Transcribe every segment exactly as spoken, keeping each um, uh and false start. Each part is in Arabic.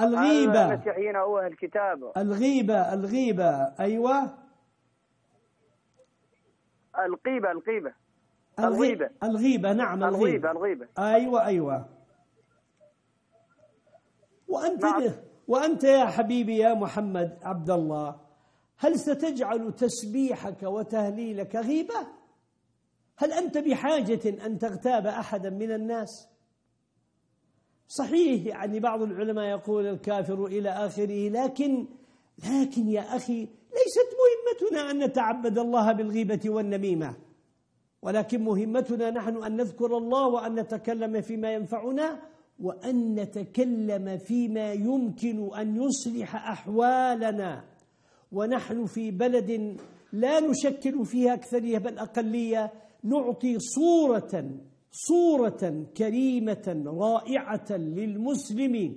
الغيبة، المسيحيين أو أهل الكتاب. الغيبة الغيبة أيوة، الغيبة الغيبة الغيبة الغيبة نعم الغيبة الغيبة أيوة أيوة. وأنت نعم. وأنت يا حبيبي يا محمد عبد الله، هل ستجعل تسبيحك وتهليلك غيبة؟ هل أنت بحاجة أن تغتاب أحدا من الناس؟ صحيح يعني بعض العلماء يقول الكافر إلى آخره، لكن لكن يا أخي ليست مهمتنا أن نتعبد الله بالغيبة والنميمة، ولكن مهمتنا نحن أن نذكر الله وأن نتكلم فيما ينفعنا، وأن نتكلم فيما يمكن أن يصلح أحوالنا. ونحن في بلد لا نشكل فيها أكثرية بل أقلية، نعطي صورة صورة كريمة رائعة للمسلم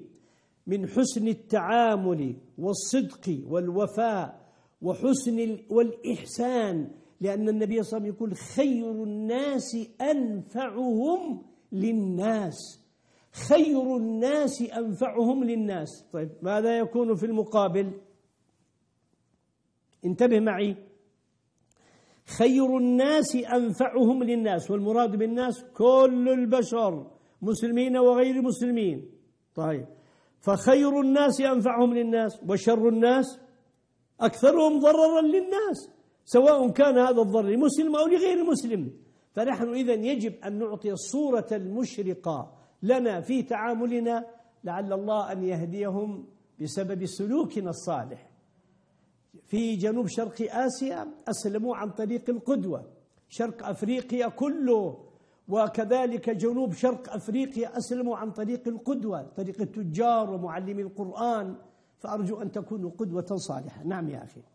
من حسن التعامل والصدق والوفاء وحسن والإحسان، لأن النبي صلى الله عليه وسلم يقول خير الناس أنفعهم للناس، خير الناس أنفعهم للناس. طيب ماذا يكون في المقابل؟ انتبه معي، خير الناس أنفعهم للناس، والمراد بالناس كل البشر مسلمين وغير مسلمين. طيب فخير الناس أنفعهم للناس، وشر الناس أكثرهم ضررا للناس، سواء كان هذا الضرر لمسلم أو لغير مسلم. فنحن إذن يجب أن نعطي الصورة المشرقة لنا في تعاملنا، لعل الله أن يهديهم بسبب سلوكنا الصالح. في جنوب شرق آسيا أسلموا عن طريق القدوة، شرق أفريقيا كله وكذلك جنوب شرق أفريقيا أسلموا عن طريق القدوة، طريق التجار ومعلمي القرآن. فأرجو أن تكونوا قدوة صالحة. نعم يا أخي.